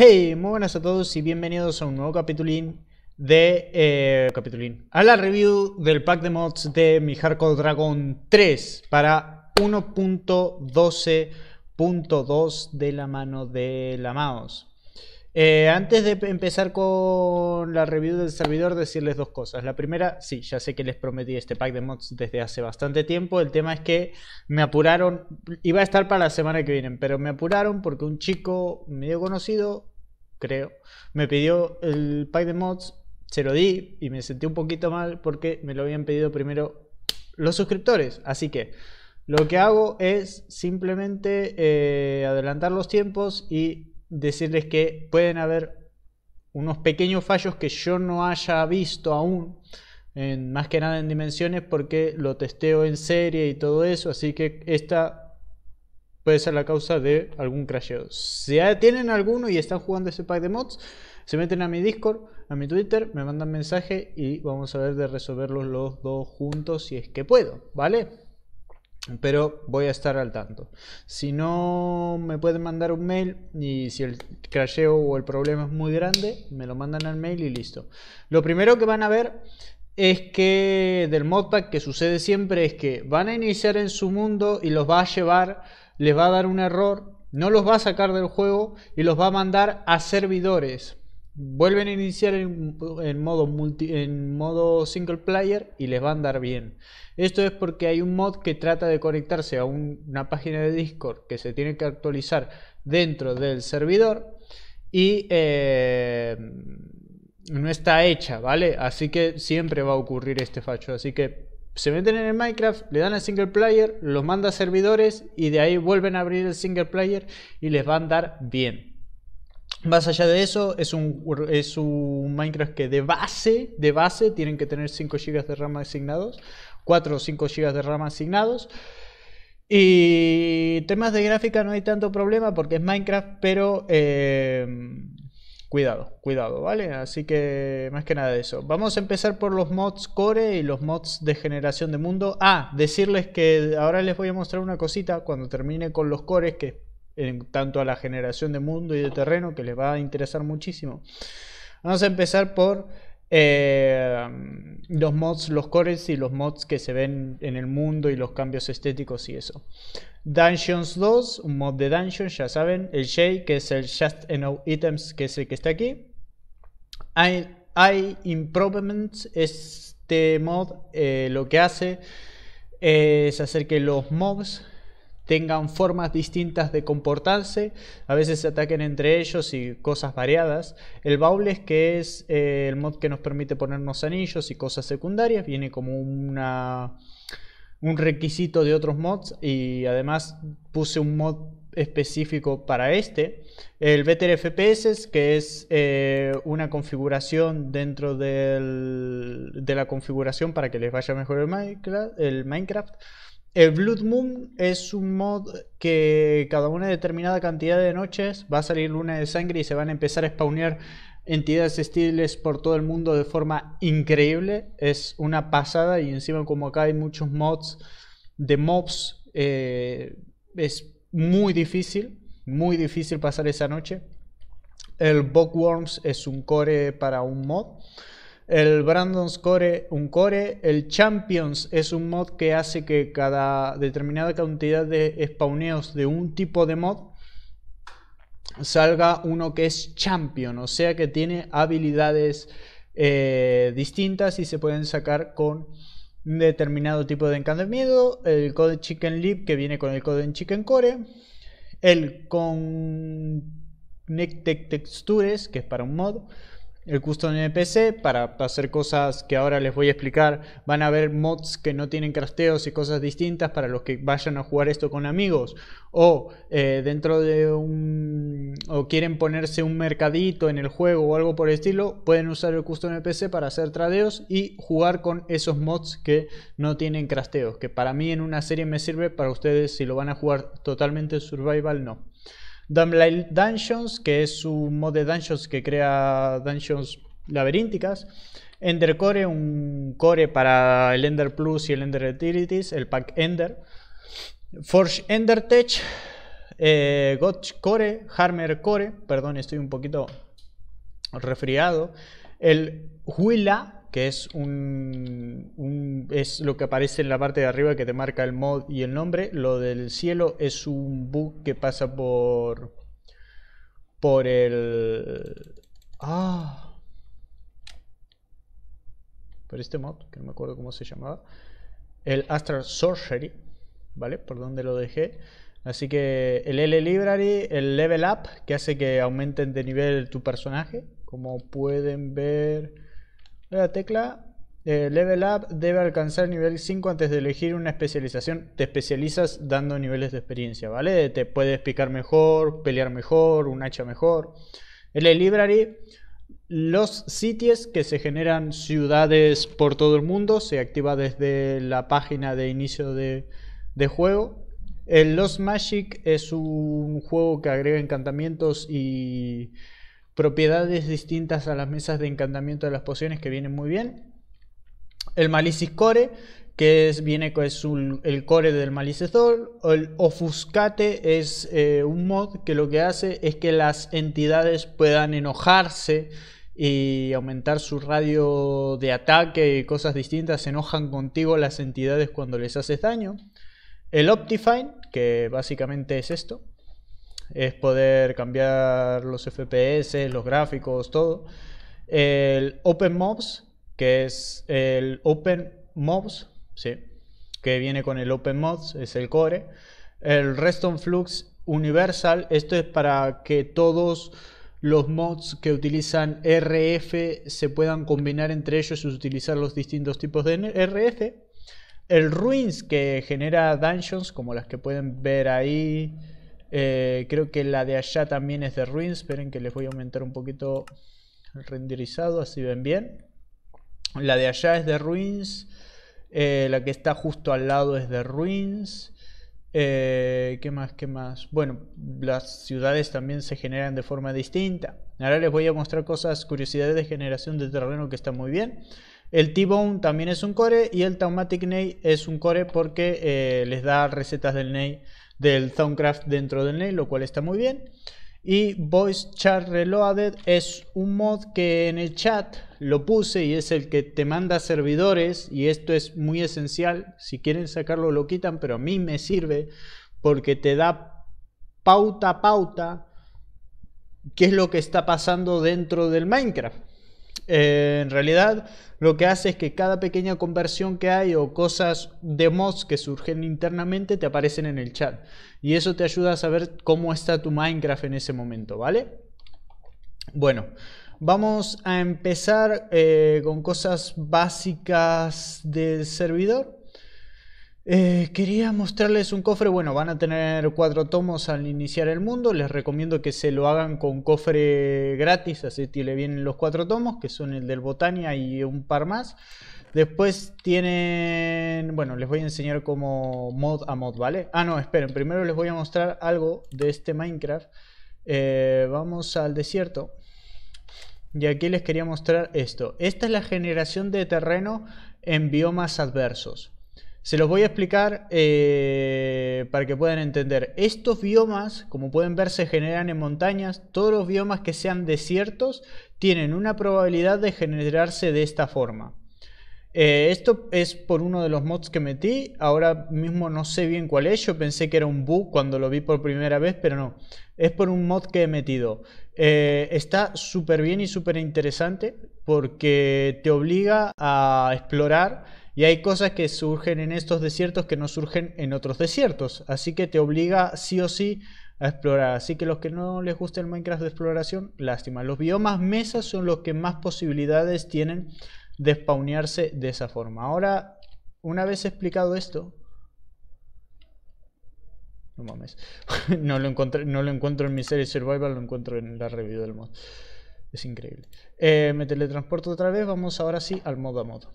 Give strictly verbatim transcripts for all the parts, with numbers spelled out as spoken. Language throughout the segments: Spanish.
Hey, muy buenas a todos y bienvenidos a un nuevo capitulín de... Eh, capitulín. A la review del pack de mods de Mi Hardcore Dragon tres para uno punto doce punto dos de la mano de la M A O S. Eh, antes de empezar con la review del servidor, decirles dos cosas. La primera, sí, ya sé que les prometí este pack de mods desde hace bastante tiempo. El tema es que me apuraron, iba a estar para la semana que viene, pero me apuraron porque un chico medio conocido, creo, me pidió el pack de mods, se lo di y me sentí un poquito mal porque me lo habían pedido primero los suscriptores. Así que lo que hago es simplemente eh, adelantar los tiempos y decirles que pueden haber unos pequeños fallos que yo no haya visto aún, en, más que nada en dimensiones, porque lo testeo en serie y todo eso, así que esta... puede ser la causa de algún crasheo. Si ya tienen alguno y están jugando ese pack de mods, se meten a mi Discord, a mi Twitter, me mandan mensaje y vamos a ver de resolverlos los dos juntos si es que puedo, ¿vale? Pero voy a estar al tanto. Si no, me pueden mandar un mail y si el crasheo o el problema es muy grande, me lo mandan al mail y listo. Lo primero que van a ver es que del modpack, que sucede siempre, es que van a iniciar en su mundo y los va a llevar... les va a dar un error, no los va a sacar del juego y los va a mandar a servidores. Vuelven a iniciar en, en, modo, multi, en modo single player y les va a andar bien. Esto es porque hay un mod que trata de conectarse a un, una página de Discord que se tiene que actualizar dentro del servidor y eh, no está hecha, ¿vale? Así que siempre va a ocurrir este fallo, así que... se meten en el Minecraft, le dan al single player, los manda a servidores y de ahí vuelven a abrir el single player y les va a andar bien. Más allá de eso, es un, es un Minecraft que de base, de base tienen que tener cinco gigas de RAM asignados, cuatro o cinco gigas de RAM asignados. Y temas de gráfica no hay tanto problema porque es Minecraft, pero... Eh, Cuidado, cuidado, ¿vale? Así que más que nada de eso. Vamos a empezar por los mods core y los mods de generación de mundo. Ah, decirles que ahora les voy a mostrar una cosita cuando termine con los cores, que en tanto a la generación de mundo y de terreno, que les va a interesar muchísimo. Vamos a empezar por eh, los mods, los cores y los mods que se ven en el mundo y los cambios estéticos y eso. Dungeons dos, un mod de Dungeons, ya saben, el J, que es el Just Enough Items, que es el que está aquí. Hay Improvements, este mod eh, lo que hace es hacer que los mobs tengan formas distintas de comportarse, a veces se ataquen entre ellos y cosas variadas. El Baubles, que es eh, el mod que nos permite ponernos anillos y cosas secundarias, viene como una... un requisito de otros mods y además puse un mod específico para este. El Better F P S, que es eh, una configuración dentro del, de la configuración para que les vaya mejor el Minecraft, el Minecraft. El Blood Moon es un mod que cada una determinada cantidad de noches va a salir luna de sangre y se van a empezar a spawnear entidades hostiles por todo el mundo de forma increíble. Es una pasada y encima como acá hay muchos mods de mobs, eh, es muy difícil, muy difícil pasar esa noche. El Bogworms es un core para un mod. El Brandon's Core, un core. El Champions es un mod que hace que cada determinada cantidad de spawneos de un tipo de mod salga uno que es champion, o sea que tiene habilidades eh, distintas y se pueden sacar con un determinado tipo de encantamiento. El Code Chicken Leap, que viene con el Code Chicken Core. El Connected Textures, que es para un mod. El Custom N P C, para hacer cosas que ahora les voy a explicar. Van a haber mods que no tienen crafteos y cosas distintas para los que vayan a jugar esto con amigos. O eh, dentro de un... o quieren ponerse un mercadito en el juego o algo por el estilo. Pueden usar el Custom N P C para hacer tradeos y jugar con esos mods que no tienen crafteos. Que para mí en una serie me sirve, para ustedes si lo van a jugar totalmente survival no. Dumblight Dungeons, que es un mod de Dungeons que crea Dungeons laberínticas. Ender Core, un core para el Ender Plus y el Ender Utilities, el pack Ender. Forge Endertech, eh, Gotch Core, Harmer Core, perdón, estoy un poquito resfriado. El Huila, que es un, un es lo que aparece en la parte de arriba que te marca el mod y el nombre. Lo del cielo es un bug que pasa por por el ah por este mod que no me acuerdo cómo se llamaba, el Astral Sorcery, vale, por donde lo dejé. Así que el L-Library, el Level Up, que hace que aumenten de nivel tu personaje, como pueden ver la tecla. Eh, Level Up debe alcanzar nivel cinco antes de elegir una especialización. Te especializas dando niveles de experiencia, ¿vale? Te puedes picar mejor, pelear mejor, un hacha mejor. El Library, los cities, que se generan ciudades por todo el mundo, se activa desde la página de inicio de, de juego. El Lost Magic es un juego que agrega encantamientos y propiedades distintas a las mesas de encantamiento de las pociones, que vienen muy bien. El Malice Core, que es, viene, es un, el core del Malicezor. El Ofuscate es eh, un mod que lo que hace es que las entidades puedan enojarse y aumentar su radio de ataque y cosas distintas. Se enojan contigo las entidades cuando les haces daño. El Optifine, que básicamente es esto. Es poder cambiar los F P S, los gráficos, todo. El Open Mobs, que es el Open Mobs, sí, que viene con el Open Mods, es el core. El Reston Flux Universal, esto es para que todos los mods que utilizan R F se puedan combinar entre ellos y utilizar los distintos tipos de R F. El Ruins, que genera dungeons como las que pueden ver ahí. Eh, creo que la de allá también es de Ruins. Esperen que les voy a aumentar un poquito el renderizado, así ven bien. La de allá es de Ruins. Eh, la que está justo al lado es de Ruins. Eh, ¿Qué más? ¿Qué más? Bueno, las ciudades también se generan de forma distinta. Ahora les voy a mostrar cosas, curiosidades de generación de terreno que están muy bien. El T-Bone también es un core. Y el Taumatic Ney es un core porque eh, les da recetas del Ney, del Soundcraft dentro del Ney, lo cual está muy bien. Y Voice Chat Reloaded es un mod que en el chat lo puse y es el que te manda servidores, y esto es muy esencial. Si quieren sacarlo lo quitan, pero a mí me sirve porque te da pauta a pauta qué es lo que está pasando dentro del Minecraft. Eh, en realidad lo que hace es que cada pequeña conversión que hay o cosas de mods que surgen internamente te aparecen en el chat, y eso te ayuda a saber cómo está tu Minecraft en ese momento, ¿vale? Bueno, vamos a empezar eh, con cosas básicas del servidor. Eh, quería mostrarles un cofre. Bueno, van a tener cuatro tomos al iniciar el mundo. Les recomiendo que se lo hagan con cofre gratis, así tiene bien los cuatro tomos, que son el del Botania y un par más. Después tienen... Bueno, les voy a enseñar como mod a mod, ¿vale? Ah, no, esperen, primero les voy a mostrar algo de este Minecraft. Eh, vamos al desierto. Y aquí les quería mostrar esto. Esta es la generación de terreno en biomas adversos. Se los voy a explicar eh, para que puedan entender. Estos biomas, como pueden ver, se generan en montañas. Todos los biomas que sean desiertos tienen una probabilidad de generarse de esta forma. Eh, esto es por uno de los mods que metí. Ahora mismo no sé bien cuál es. Yo pensé que era un bug cuando lo vi por primera vez, pero no. Es por un mod que he metido. Eh, está súper bien y súper interesante porque te obliga a explorar. Y hay cosas que surgen en estos desiertos que no surgen en otros desiertos. Así que te obliga sí o sí a explorar. Así que los que no les gusta el Minecraft de exploración, lástima. Los biomas mesas son los que más posibilidades tienen de spawnearse de esa forma. Ahora, una vez explicado esto... No mames. no, lo encontré, no lo encuentro en mi serie Survival, lo encuentro en la review del mod. Es increíble. Eh, me teletransporto otra vez. Vamos ahora sí al modo a modo.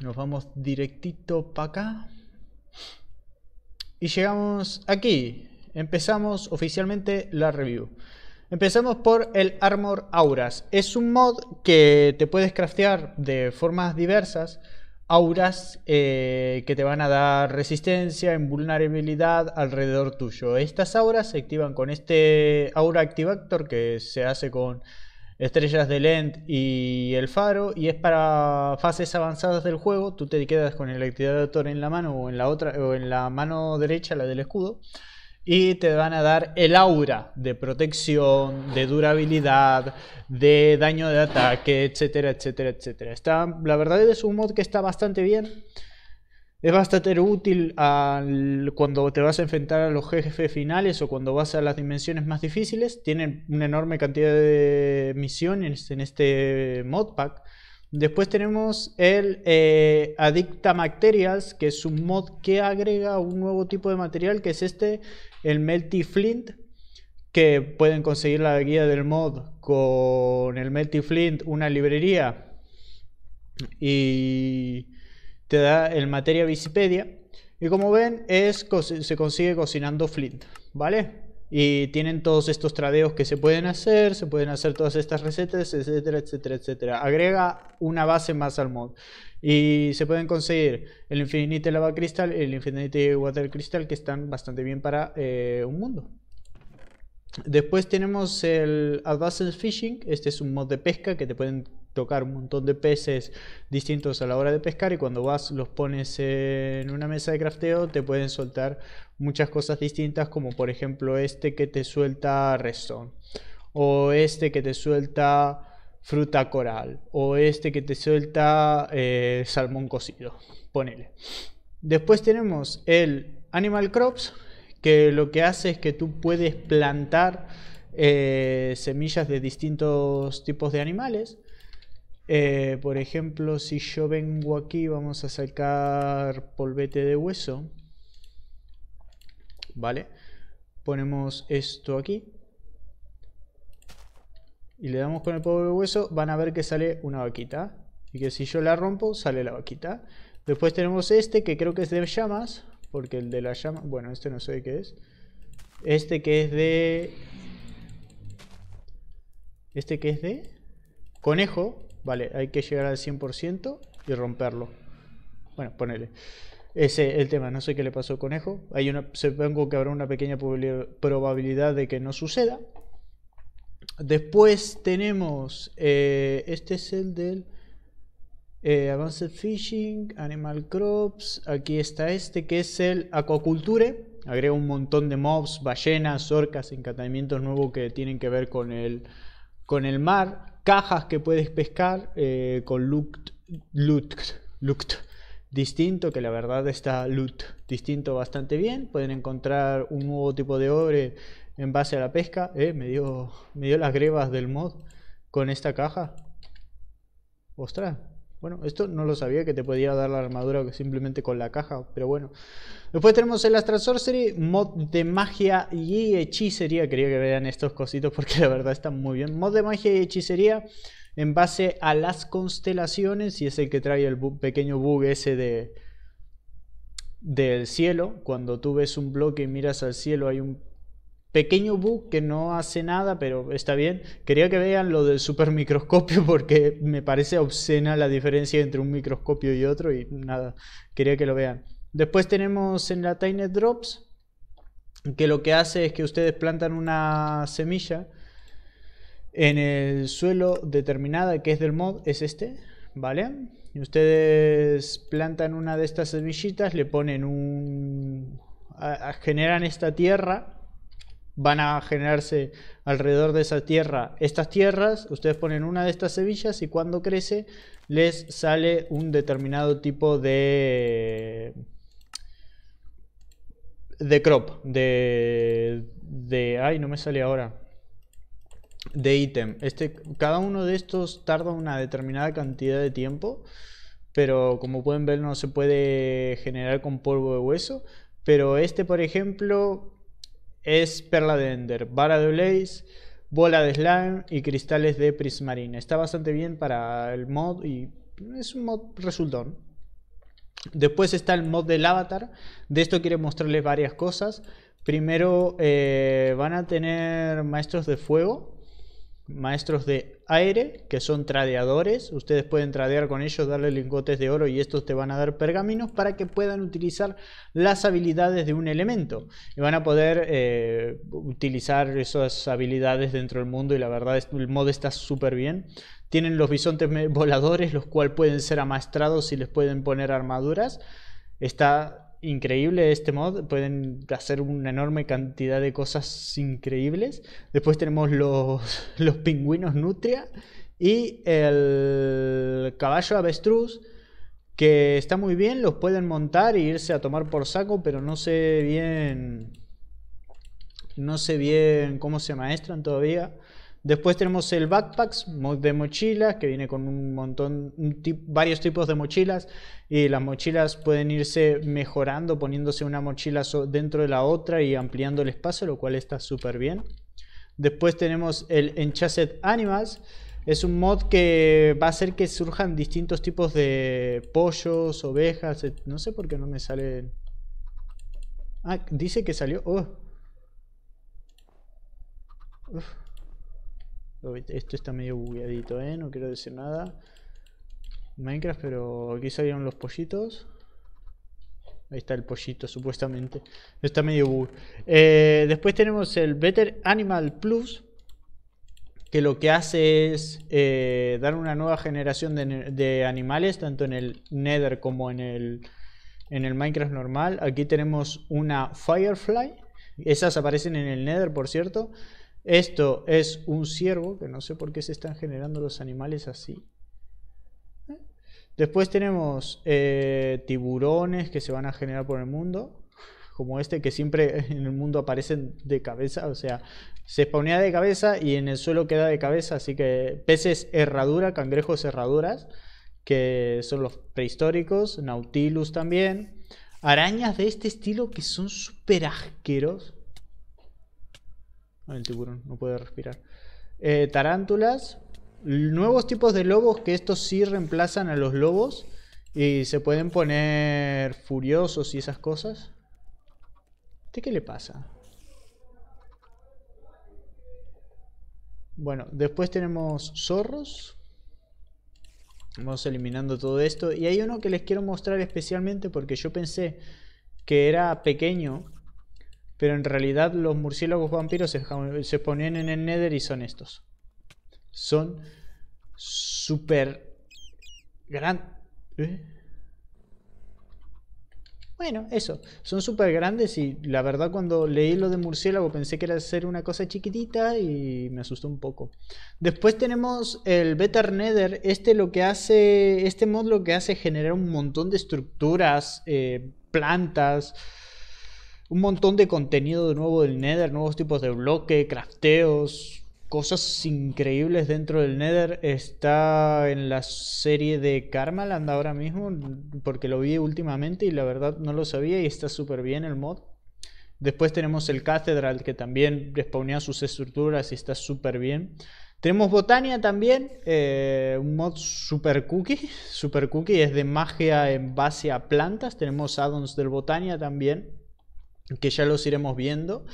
Nos vamos directito para acá. Y llegamos aquí. Empezamos oficialmente la review. Empezamos por el Armor Auras. Es un mod que te puedes craftear de formas diversas. auras eh, que te van a dar resistencia, invulnerabilidad alrededor tuyo. Estas auras se activan con este aura activator que se hace con estrellas de lent y el faro, y es para fases avanzadas del juego. Tú te quedas con el activador en la mano o en la otra o en la mano derecha, la del escudo, y te van a dar el aura de protección, de durabilidad, de daño de ataque, etcétera, etcétera, etcétera. Está, la verdad es un mod que está bastante bien. Es bastante útil al, cuando te vas a enfrentar a los jefes finales o cuando vas a las dimensiones más difíciles. Tienen una enorme cantidad de misiones en este modpack. Después tenemos el eh, Adicta Materials, que es un mod que agrega un nuevo tipo de material, que es este, el Melty Flint, que pueden conseguir la guía del mod con el Melty Flint, una librería, y te da el materia Wikipedia, y como ven es, se consigue cocinando Flint, ¿vale? Y tienen todos estos tradeos que se pueden hacer, se pueden hacer todas estas recetas, etcétera, etcétera, etcétera. Agrega una base más al mod. Y se pueden conseguir el Infinite Lava Crystal, el Infinite Water Crystal, que están bastante bien para eh, un mundo. Después tenemos el Advanced Fishing. Este es un mod de pesca que te pueden tocar un montón de peces distintos a la hora de pescar, y cuando vas los pones en una mesa de crafteo te pueden soltar muchas cosas distintas, como por ejemplo este que te suelta redstone, o este que te suelta fruta coral, o este que te suelta eh, salmón cocido, ponele. Después tenemos el Animal Crops, que lo que hace es que tú puedes plantar eh, semillas de distintos tipos de animales. Eh, por ejemplo, si yo vengo aquí, vamos a sacar polvete de hueso, ¿vale? Ponemos esto aquí y le damos con el polvo de hueso, van a ver que sale una vaquita, y que si yo la rompo, sale la vaquita. Después tenemos este, que creo que es de llamas, porque el de la llama, bueno, este no sé de qué es. Este que es de... Este que es de... conejo. Vale, hay que llegar al cien por ciento y romperlo. Bueno, ponele. Ese es el tema, no sé qué le pasó al conejo. Hay una, supongo que habrá una pequeña probabilidad de que no suceda. Después tenemos... Eh, este es el del... Eh, Advanced Fishing, Animal Crops. Aquí está este que es el Aquaculture. Agrega un montón de mobs, ballenas, orcas, encantamientos nuevos que tienen que ver con el, con el mar. Cajas que puedes pescar eh, con loot, loot, loot distinto, que la verdad está loot distinto bastante bien. Pueden encontrar un nuevo tipo de ore en base a la pesca. Eh, me dio, me dio las grebas del mod con esta caja. Ostras, bueno, esto no lo sabía, que te podía dar la armadura simplemente con la caja, pero bueno. Después tenemos el Astral Sorcery, mod de magia y hechicería. Quería que vean estos cositos porque la verdad están muy bien. Mod de magia y hechicería en base a las constelaciones, y es el que trae el bu pequeño bug ese de del cielo. Cuando tú ves un bloque y miras al cielo, hay un pequeño bug que no hace nada, pero está bien. Quería que vean lo del supermicroscopio porque me parece obscena la diferencia entre un microscopio y otro, y nada, quería que lo vean. Después tenemos en la Tiny Drops, que lo que hace es que ustedes plantan una semilla en el suelo determinada, que es del mod, es este, ¿vale? Y ustedes plantan una de estas semillitas, le ponen un... A, a, generan esta tierra. Van a generarse alrededor de esa tierra estas tierras. Ustedes ponen una de estas semillas y cuando crece les sale un determinado tipo de de crop, de, de ay no me sale ahora, de ítem. Este, cada uno de estos tarda una determinada cantidad de tiempo, pero como pueden ver no se puede generar con polvo de hueso. Pero este, por ejemplo, es perla de Ender, vara de Blaze, bola de slime y cristales de prismarina. Está bastante bien para el mod y es un mod resultón. Después está el mod del avatar. De esto quiero mostrarles varias cosas. Primero eh, van a tener maestros de fuego, maestros de aire, que son tradeadores. Ustedes pueden tradear con ellos, darle lingotes de oro y estos te van a dar pergaminos para que puedan utilizar las habilidades de un elemento. Y van a poder eh, utilizar esas habilidades dentro del mundo, y la verdad es, el mod está súper bien. Tienen los bisontes voladores, los cuales pueden ser amaestrados y les pueden poner armaduras. Está increíble este mod, pueden hacer una enorme cantidad de cosas increíbles. Después tenemos los, los pingüinos nutria y el caballo avestruz, que está muy bien, los pueden montar e irse a tomar por saco, pero no sé bien no sé bien cómo se maestran todavía. Después tenemos el backpacks, mod de mochilas, que viene con un montón, un tip, varios tipos de mochilas, y las mochilas pueden irse mejorando, poniéndose una mochila dentro de la otra y ampliando el espacio, lo cual está súper bien. Después tenemos el Enchanted Animals, es un mod que va a hacer que surjan distintos tipos de pollos, ovejas, no sé por qué no me sale... Ah, dice que salió... Oh. Uf. Esto está medio bugueadito, ¿eh? No quiero decir nada. Minecraft, pero aquí salieron los pollitos. Ahí está el pollito, supuestamente. Está medio bug. Eh, después tenemos el Better Animal Plus, que lo que hace es eh, dar una nueva generación de, de animales, tanto en el Nether como en el, en el Minecraft normal. Aquí tenemos una Firefly. Esas aparecen en el Nether, por cierto. Esto es un ciervo, que no sé por qué se están generando los animales así. Después tenemos eh, tiburones que se van a generar por el mundo, como este que siempre en el mundo aparecen de cabeza, o sea, se spawnea de cabeza y en el suelo queda de cabeza, así que peces herradura, cangrejos herraduras, que son los prehistóricos, nautilus también, arañas de este estilo que son súper asquerosos. El tiburón no puede respirar. Eh, tarántulas. Nuevos tipos de lobos, que estos sí reemplazan a los lobos. Y se pueden poner furiosos y esas cosas. ¿De qué le pasa? Bueno, después tenemos zorros. Vamos eliminando todo esto. Y hay uno que les quiero mostrar especialmente porque yo pensé que era pequeño, pero en realidad los murciélagos vampiros se, se ponían en el Nether y son estos. Son súper grandes. ¿Eh? Bueno, eso. Son súper grandes y la verdad cuando leí lo de murciélago pensé que era hacer una cosa chiquitita y me asustó un poco. Después tenemos el Better Nether. Este, lo que hace, este mod lo que hace es generar un montón de estructuras, eh, plantas... Un montón de contenido de nuevo del Nether, nuevos tipos de bloque, crafteos, cosas increíbles dentro del Nether. Está en la serie de Karmaland ahora mismo, porque lo vi últimamente y la verdad no lo sabía y está súper bien el mod. Después tenemos el Cathedral, que también respawnea sus estructuras y está súper bien. Tenemos Botania también, eh, un mod super cookie, super cookie, es de magia en base a plantas. Tenemos addons del Botania también, que ya los iremos viendo.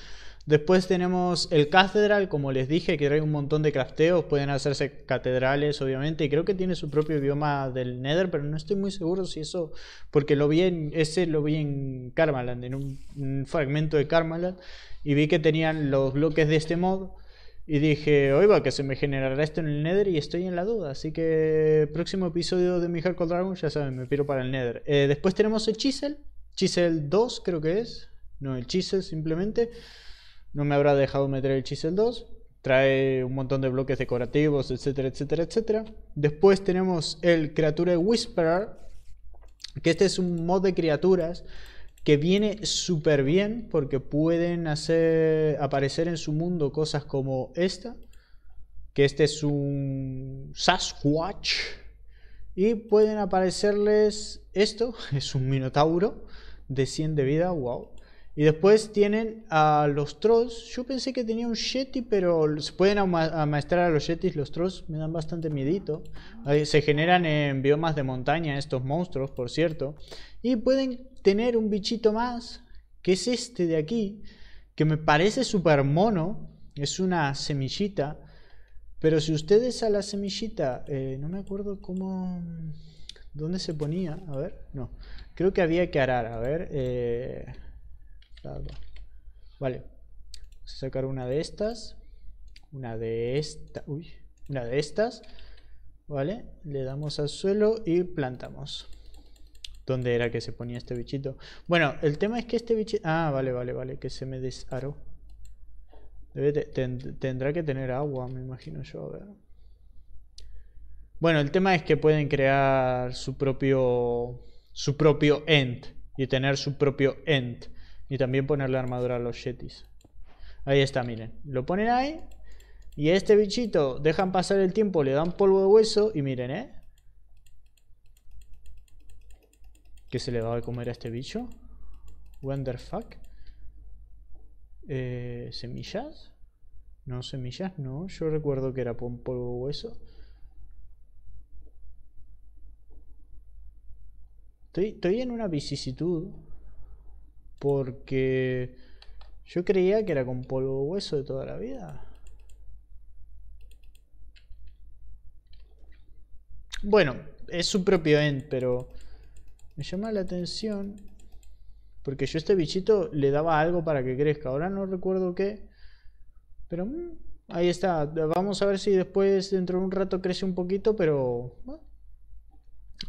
Después tenemos el Cathedral, como les dije, que trae un montón de crafteos. Pueden hacerse catedrales, obviamente, y creo que tiene su propio bioma del Nether, pero no estoy muy seguro si eso, porque lo vi en, ese lo vi en Karmaland, en un, un fragmento de Karmaland, y vi que tenían los bloques de este mod y dije, oiga, que se me generará esto en el Nether, y estoy en la duda. Así que próximo episodio de Mi Hardcore Dragon, ya saben, me piro para el Nether. Eh, después tenemos el Chisel, Chisel dos creo que es. No, el Chisel simplemente. No me habrá dejado meter el Chisel dos. Trae un montón de bloques decorativos, etcétera, etcétera, etcétera. Después tenemos el Creature Whisperer, que este es un mod de criaturas que viene súper bien porque pueden hacer aparecer en su mundo cosas como esta, que este es un Sasquatch, y pueden aparecerles esto, es un minotauro de cien de vida, wow. Y después tienen a los trolls. Yo pensé que tenía un yeti, pero se pueden amaestrar a los yetis. Los trolls me dan bastante miedito. Se generan en biomas de montaña estos monstruos, por cierto. Y pueden tener un bichito más, que es este de aquí, que me parece súper mono. Es una semillita Pero si ustedes a la semillita, eh, no me acuerdo cómo, dónde se ponía, a ver, no, creo que había que arar, a ver, eh, vale, vamos a sacar una de estas, una de esta, uy, una de estas, vale, le damos al suelo y plantamos. ¿Dónde era que se ponía este bichito? Bueno, el tema es que este bichito... Ah, vale, vale, vale, que se me desaró. Debe te, ten, tendrá que tener agua, me imagino yo. A ver. Bueno, el tema es que pueden crear su propio... Su propio end. Y tener su propio end. Y también ponerle armadura a los yetis. Ahí está, miren. Lo ponen ahí. Y a este bichito dejan pasar el tiempo, le dan polvo de hueso. Y miren, ¿eh? ¿Qué se le va a comer a este bicho? Wonderfuck. Eh, ¿Semillas? No, semillas no. Yo recuerdo que era polvo de hueso. Estoy, estoy en una vicisitud. Porque yo creía que era con polvo de hueso de toda la vida. Bueno, es su propio end, pero... Me llama la atención porque yo a este bichito le daba algo para que crezca. Ahora no recuerdo qué. Pero mmm, ahí está. Vamos a ver si después dentro de un rato crece un poquito. Pero bueno,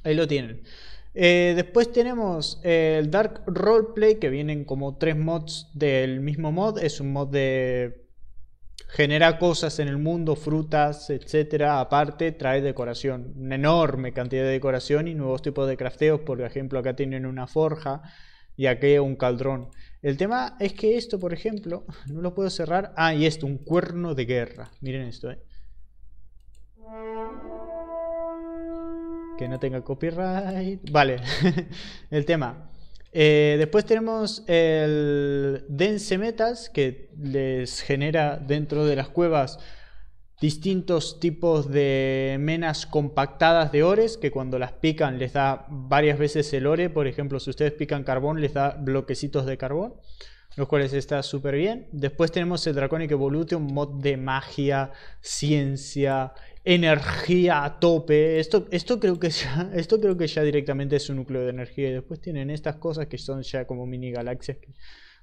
ahí lo tienen. Eh, después tenemos el Dark Roleplay, que vienen como tres mods del mismo mod. Es un mod de... Genera cosas en el mundo, frutas, etcétera. Aparte trae decoración, una enorme cantidad de decoración y nuevos tipos de crafteos. Por ejemplo, acá tienen una forja y aquí un caldrón. El tema es que esto, por ejemplo, no lo puedo cerrar. Ah, y esto, un cuerno de guerra. Miren esto, eh. Que no tenga copyright. Vale. El tema... Eh, después tenemos el Dense Metals, que les genera dentro de las cuevas distintos tipos de menas compactadas de ores, que cuando las pican les da varias veces el ore. Por ejemplo, si ustedes pican carbón, les da bloquecitos de carbón, los cuales está súper bien. Después tenemos el Draconic Evolution, mod de magia, ciencia, energía a tope. Esto, esto, creo que ya, esto creo que ya directamente es un núcleo de energía. Y después tienen estas cosas que son ya como mini galaxias que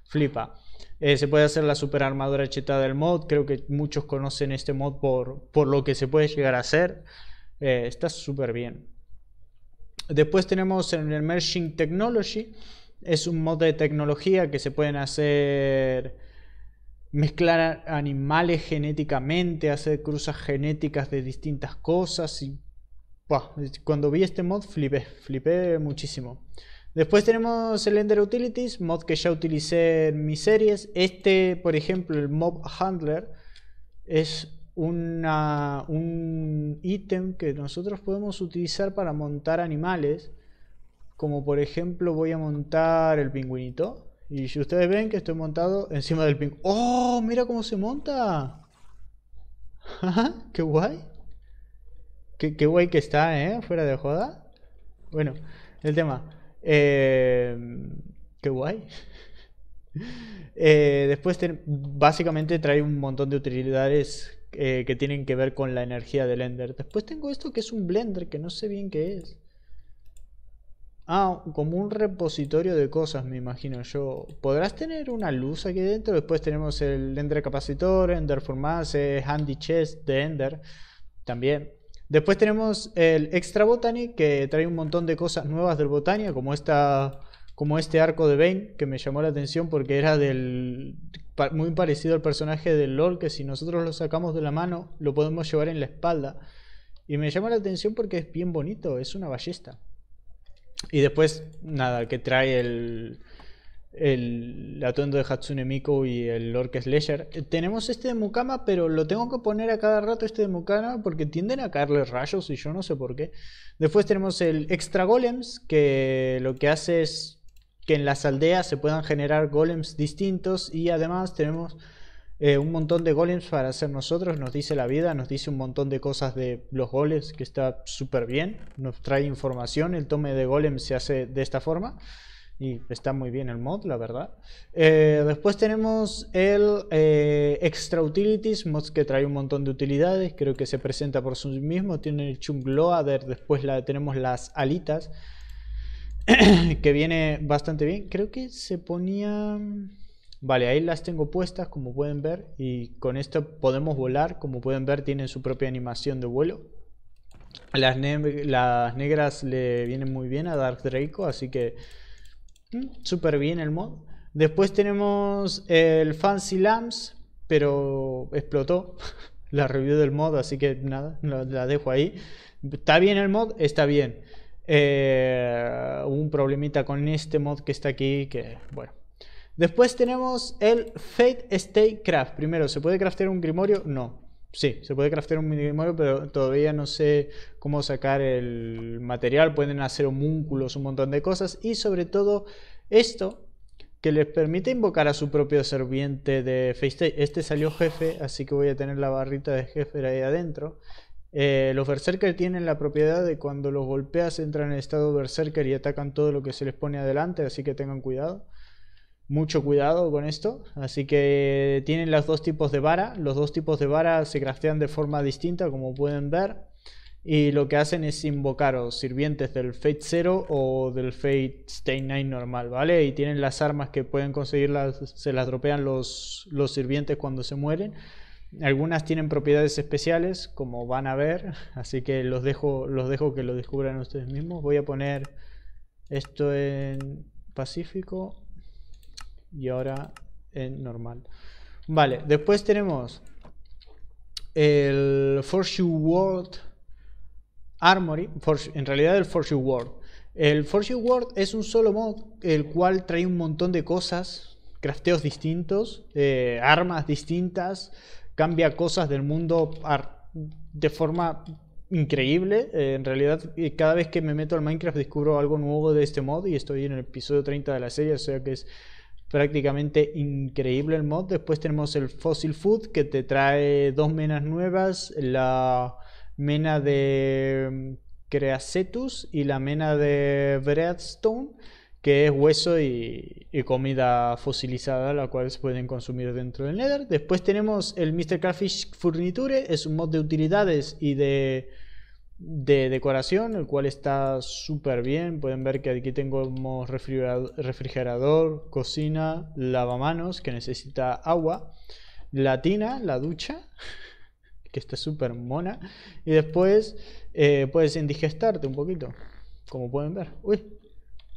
flipa. Eh, se puede hacer la super armadura chetada del mod. Creo que muchos conocen este mod por, por lo que se puede llegar a hacer. Eh, está súper bien. Después tenemos el Emerging Technology. Es un mod de tecnología que se pueden hacer... Mezclar animales genéticamente, hacer cruzas genéticas de distintas cosas. Y bah, cuando vi este mod flipé, flipé muchísimo. Después tenemos el Ender Utilities, mod que ya utilicé en mis series. Este, por ejemplo, el Mob Handler, es una, un ítem que nosotros podemos utilizar para montar animales. Como por ejemplo voy a montar el pingüinito. Y si ustedes ven que estoy montado encima del pingüino. ¡Oh! ¡Mira cómo se monta! ¡Qué guay! Qué, ¡Qué guay que está, eh! Fuera de joda. Bueno, el tema. Eh, ¡Qué guay! Eh, después, ten, básicamente trae un montón de utilidades eh, que tienen que ver con la energía del Ender. Después tengo esto que es un blender, que no sé bien qué es. Ah, como un repositorio de cosas, me imagino yo. ¿Podrás tener una luz aquí dentro? Después tenemos el Ender Capacitor, Ender Formace, Handy Chest de Ender también. Después tenemos el Extra Botany, que trae un montón de cosas nuevas del Botania, como esta, como este arco de Bane, que me llamó la atención porque era del muy parecido al personaje del LoL, que si nosotros lo sacamos de la mano lo podemos llevar en la espalda. Y me llamó la atención porque es bien bonito, es una ballesta. Y después, nada, que trae el, el atuendo de Hatsune Miku y el Orc Slayer. Tenemos este de Mukama, pero lo tengo que poner a cada rato este de Mukama porque tienden a caerle rayos y yo no sé por qué. Después tenemos el Extra Golems, que lo que hace es que en las aldeas se puedan generar golems distintos. Y además tenemos eh, un montón de golems para hacer nosotros. Nos dice la vida, nos dice un montón de cosas de los golems, que está súper bien. Nos trae información. El tome de golem se hace de esta forma. y está muy bien el mod, la verdad. Eh, después tenemos el eh, Extra Utilities, mods que trae un montón de utilidades, creo que se presenta por sí mismo, tiene el Chunk Loader, después la, tenemos las alitas, que viene bastante bien, creo que se ponía... Vale, ahí las tengo puestas como pueden ver, y con esto podemos volar, como pueden ver tienen su propia animación de vuelo. Las, ne las negras le vienen muy bien a Dark Draco, así que mm, súper bien el mod. Después tenemos el Fancy Lamps, pero explotó la review del mod, así que nada, la, la dejo ahí. ¿Está bien el mod? Está bien. Eh, un problemita con este mod que está aquí, que bueno. Después tenemos el Fate Stay Craft. Primero, ¿se puede craftear un grimorio? No. Sí, se puede craftear un grimorio, pero todavía no sé cómo sacar el material. Pueden hacer homúnculos, un montón de cosas. Y sobre todo esto, que les permite invocar a su propio serviente de Fate. Este salió jefe, así que voy a tener la barrita de jefe ahí adentro. Eh, los berserker tienen la propiedad de cuando los golpeas entran en estado berserker y atacan todo lo que se les pone adelante, así que tengan cuidado. Mucho cuidado con esto. Así que tienen los dos tipos de vara. Los dos tipos de vara se craftean de forma distinta, como pueden ver. Y lo que hacen es invocar o sirvientes del Fate Zero o del Fate Stay Night normal, ¿vale? Y tienen las armas que pueden conseguir, las, se las dropean los, los sirvientes cuando se mueren. Algunas tienen propiedades especiales, como van a ver. Así que los dejo, los dejo que lo descubran ustedes mismos. Voy a poner esto en Pacífico. Y ahora en normal. Vale, después tenemos el Forge World Armory. Forge, en realidad el Forge World. El Forge World es un solo mod, el cual trae un montón de cosas, crafteos distintos, eh, armas distintas, cambia cosas del mundo de forma increíble. Eh, en realidad, cada vez que me meto al Minecraft descubro algo nuevo de este mod y estoy en el episodio treinta de la serie, o sea que es prácticamente increíble el mod. Después tenemos el Fossil Food, que te trae dos menas nuevas, la mena de Creacetus y la mena de Breadstone, que es hueso y, y comida fosilizada, la cual se pueden consumir dentro del Nether. Después tenemos el mister Catfish Furniture, es un mod de utilidades y de... de decoración, el cual está súper bien. Pueden ver que aquí tengo refrigerador, cocina, lavamanos, que necesita agua, la tina, la ducha, que está súper mona, y después eh, puedes indigestarte un poquito, como pueden ver. Uy,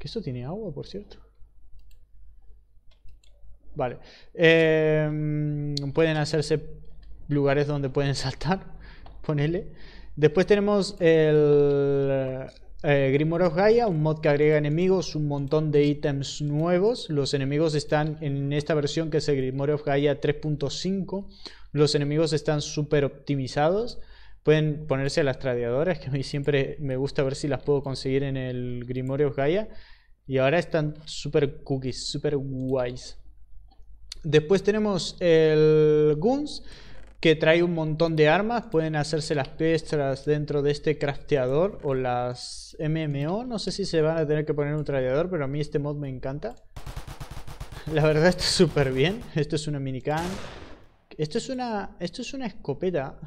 que esto tiene agua, por cierto. Vale, eh, pueden hacerse lugares donde pueden saltar, ponele. Después tenemos el eh, Grimoire of Gaia, un mod que agrega enemigos, un montón de ítems nuevos. Los enemigos están en esta versión, que es el Grimoire of Gaia tres punto cinco. Los enemigos están súper optimizados. Pueden ponerse a las tradeadoras, que a mí siempre me gusta ver si las puedo conseguir en el Grimoire of Gaia. Y ahora están súper cookies, súper guays. Después tenemos el Guns, que trae un montón de armas. Pueden hacerse las piedras dentro de este crafteador o las M M O. No sé si se van a tener que poner un tradeador, pero a mí este mod me encanta. La verdad está súper bien. Esto es una minigun. Esto es una, esto es una escopeta.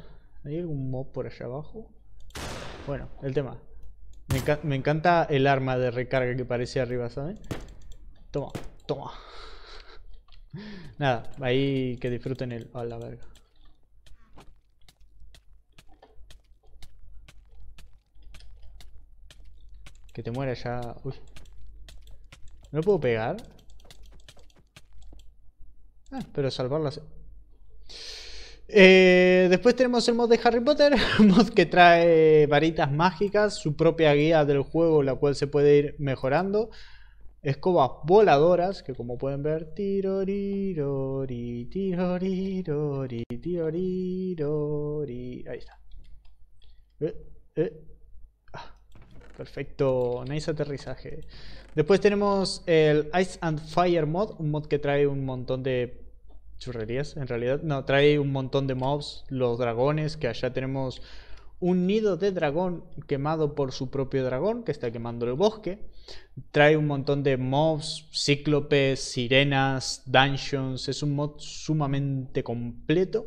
¿Hay algún mod por allá abajo? Bueno, el tema. Me, enca me encanta el arma de recarga que parece arriba, ¿saben? Toma, toma. Nada, ahí que disfruten el... A la verga. Que te muera ya. Uy. ¿No lo puedo pegar? Ah, pero salvarla. Eh, después tenemos el mod de Harry Potter. Mod que trae varitas mágicas, su propia guía del juego, la cual se puede ir mejorando. Escobas voladoras, que como pueden ver... Tirorirori, tirorirori, tirorirori. Ahí está. Eh, eh. Perfecto, nice aterrizaje. Después tenemos el Ice and Fire mod, un mod que trae un montón de churrerías, en realidad. No, trae un montón de mobs, los dragones, que allá tenemos un nido de dragón quemado por su propio dragón, que está quemando el bosque. Trae un montón de mobs, cíclopes, sirenas, dungeons. Es un mod sumamente completo.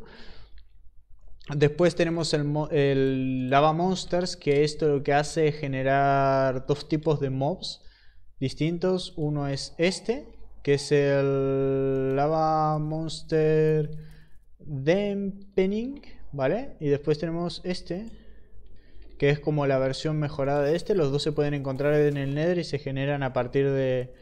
Después tenemos el, el Lava Monsters, que esto lo que hace es generar dos tipos de mobs distintos. Uno es este, que es el Lava Monster Dampening, ¿vale? Y después tenemos este, que es como la versión mejorada de este. Los dos se pueden encontrar en el Nether y se generan a partir de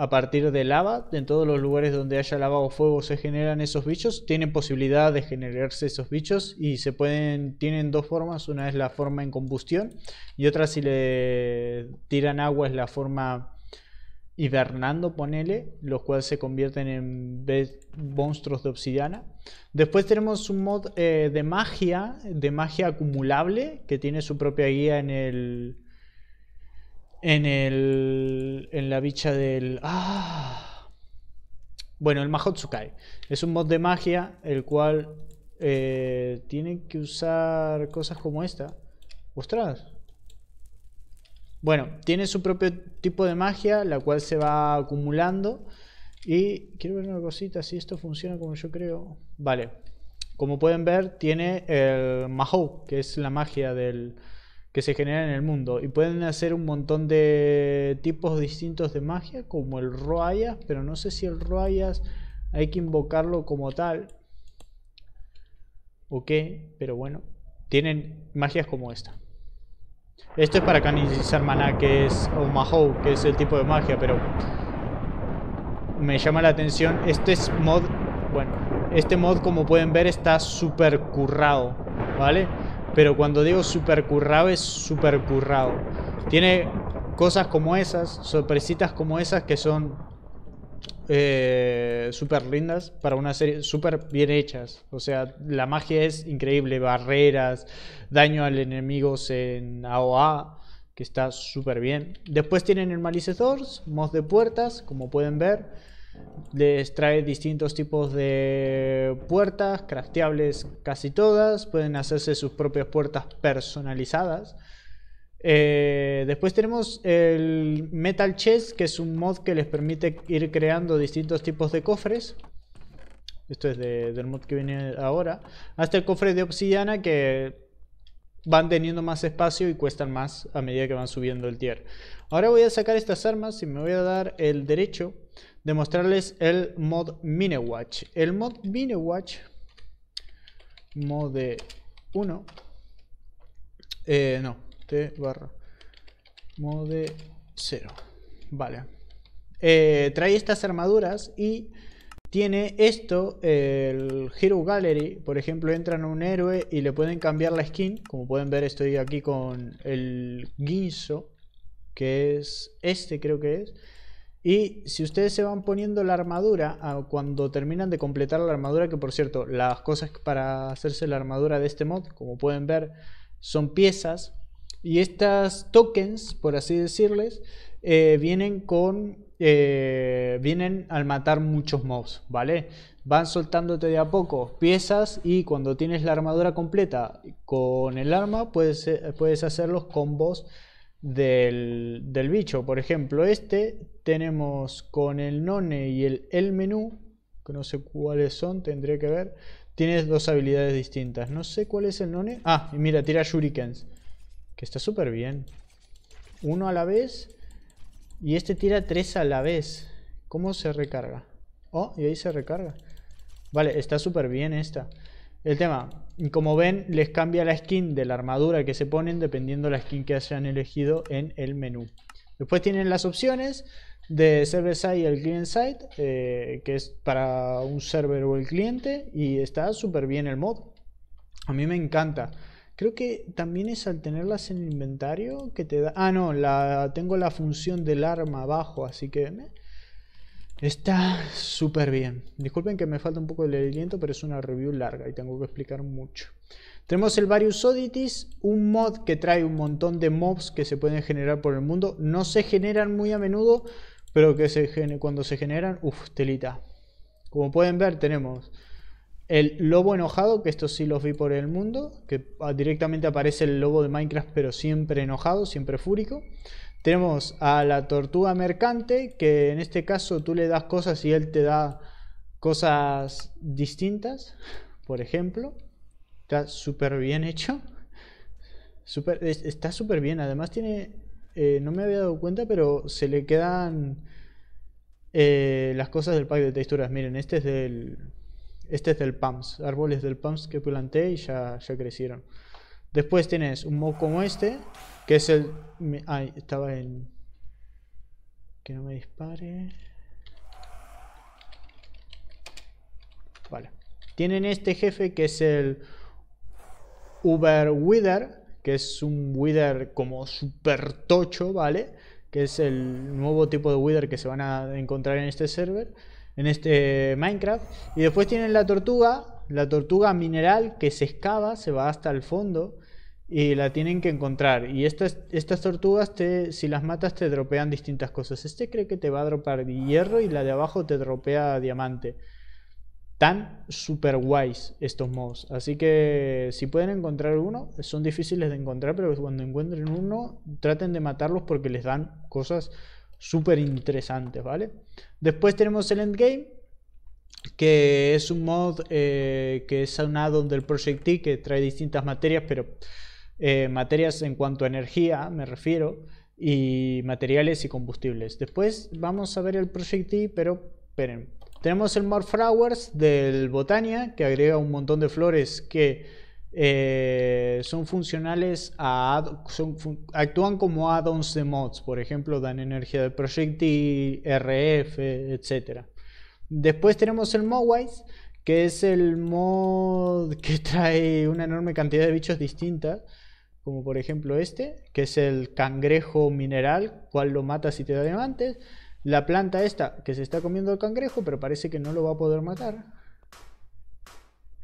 a partir de lava. En todos los lugares donde haya lava o fuego se generan esos bichos. Tienen posibilidad de generarse esos bichos y se pueden, tienen dos formas. Una es la forma en combustión y otra, si le tiran agua, es la forma hibernando, ponele, los cuales se convierten en monstruos de obsidiana. Después tenemos un mod eh, de magia, de magia acumulable, que tiene su propia guía en el en el en la bicha del ah bueno el Mahotsukai. Es un mod de magia el cual eh, tiene que usar cosas como esta. Ostras. Bueno, tiene su propio tipo de magia, la cual se va acumulando. Y quiero ver una cosita, si esto funciona como yo creo. Vale, como pueden ver, tiene el Mahou, que es la magia del que se genera en el mundo. Y pueden hacer un montón de tipos distintos de magia, como el Roayas, pero no sé si el Roayas hay que invocarlo como tal o qué, pero bueno, tienen magias como esta. Esto es para canalizar maná, que es Mahou, que es el tipo de magia, pero me llama la atención. Este es mod, bueno, este mod, como pueden ver, está super currado, ¿vale? Pero cuando digo super currado, es super currado. Tiene cosas como esas, sorpresitas como esas, que son eh, super lindas para una serie, super bien hechas. O sea, la magia es increíble. Barreras, daño al enemigo en A O A, que está súper bien. Después tienen el Malice Doors, mod de puertas, como pueden ver. Les trae distintos tipos de puertas, crafteables casi todas. Pueden hacerse sus propias puertas personalizadas. Eh, después tenemos el Metal Chest, que es un mod que les permite ir creando distintos tipos de cofres. Esto es de, del mod que viene ahora. Hasta el cofre de obsidiana, que van teniendo más espacio y cuestan más a medida que van subiendo el tier. Ahora voy a sacar estas armas y me voy a dar el derecho de mostrarles el mod Minewatch. El mod Minewatch, mod uno, eh, no, T barra, mod cero, vale. Eh, trae estas armaduras y tiene esto, el Hero Gallery. Por ejemplo, entran a un héroe y le pueden cambiar la skin. Como pueden ver, estoy aquí con el Ginzo, que es este, creo que es. Y si ustedes se van poniendo la armadura, cuando terminan de completar la armadura, que por cierto, las cosas para hacerse la armadura de este mod, como pueden ver, son piezas. Y estas tokens, por así decirles, eh, vienen con eh, vienen al matar muchos mobs, ¿vale? Van soltándote de a poco piezas y cuando tienes la armadura completa con el arma, puedes, puedes hacer los combos del, del bicho. Por ejemplo, este tenemos con el None y el El Menú, que no sé cuáles son, tendría que ver. Tienes dos habilidades distintas. No sé cuál es el None. Ah, y mira, tira shurikens, que está súper bien. Uno a la vez. Y este tira tres a la vez. ¿Cómo se recarga? Oh, y ahí se recarga. Vale, está súper bien esta. El tema, como ven, les cambia la skin de la armadura que se ponen dependiendo la skin que hayan elegido en el menú. Después tienen las opciones de server side y el client side, eh, que es para un server o el cliente, y está súper bien el mod. A mí me encanta. Creo que también es al tenerlas en el inventario que te da... Ah, no, la... tengo la función del arma abajo, así que... Me... Está súper bien. Disculpen que me falta un poco el aliento, pero es una review larga y tengo que explicar mucho. Tenemos el Various Oddities, un mod que trae un montón de mobs que se pueden generar por el mundo. No se generan muy a menudo, pero que se gener... cuando se generan, uff, telita. Como pueden ver, tenemos El lobo enojado, que estos sí los vi por el mundo, que directamente aparece el lobo de Minecraft, pero siempre enojado, siempre fúrico. Tenemos a la tortuga mercante, que en este caso tú le das cosas y él te da cosas distintas, por ejemplo. Está súper bien hecho. Super, está súper bien. Además tiene... Eh, no me había dado cuenta, pero se le quedan eh, las cosas del pack de texturas. Miren, este es del... Este es del P A M S, árboles del P A M S que planté y ya, ya crecieron. Después tienes un mob como este, que es el... Ay, estaba en... Que no me dispare. Vale. Tienen este jefe que es el Uber Wither, que es un Wither como super tocho, ¿vale? Que es el nuevo tipo de Wither que se van a encontrar en este server. En este Minecraft. Y después tienen la tortuga, la tortuga mineral que se excava, se va hasta el fondo y la tienen que encontrar. Y estas, estas tortugas, te, si las matas, te dropean distintas cosas. Este cree que te va a dropar hierro y la de abajo te dropea diamante. Tan super guays estos mobs. Así que si pueden encontrar uno, son difíciles de encontrar, pero cuando encuentren uno, traten de matarlos porque les dan cosas súper interesantes, ¿vale? Después tenemos el endgame, que es un mod eh, que es un add-on del Project T que trae distintas materias, pero eh, materias en cuanto a energía, me refiero, y materiales y combustibles. Después vamos a ver el Project T, pero esperen. Tenemos el More Flowers del Botania, que agrega un montón de flores que Eh, son funcionales a, son, actúan como add-ons de mods, por ejemplo dan energía de projectil, R F, etcétera. Después tenemos el MAOS, que es el mod que trae una enorme cantidad de bichos distintas, como por ejemplo este, que es el cangrejo mineral, cual lo matas y te da diamantes. La planta esta que se está comiendo el cangrejo, pero parece que no lo va a poder matar.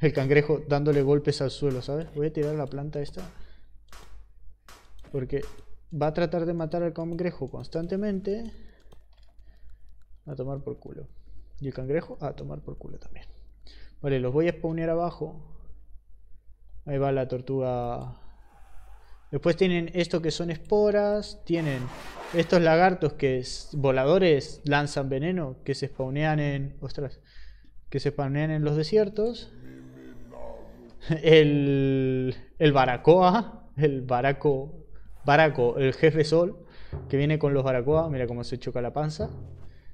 El cangrejo dándole golpes al suelo, ¿sabes? Voy a tirar la planta esta porque va a tratar de matar al cangrejo constantemente. A tomar por culo. Y el cangrejo a tomar por culo también. Vale, los voy a spawnear abajo. Ahí va la tortuga. Después tienen esto que son esporas. Tienen estos lagartos que es voladores, lanzan veneno, que se spawnean en... Ostras, que se spawnean en los desiertos. El, el Baracoa, el Baraco, Baraco, el jefe sol, que viene con los Baracoa. Mira cómo se choca la panza.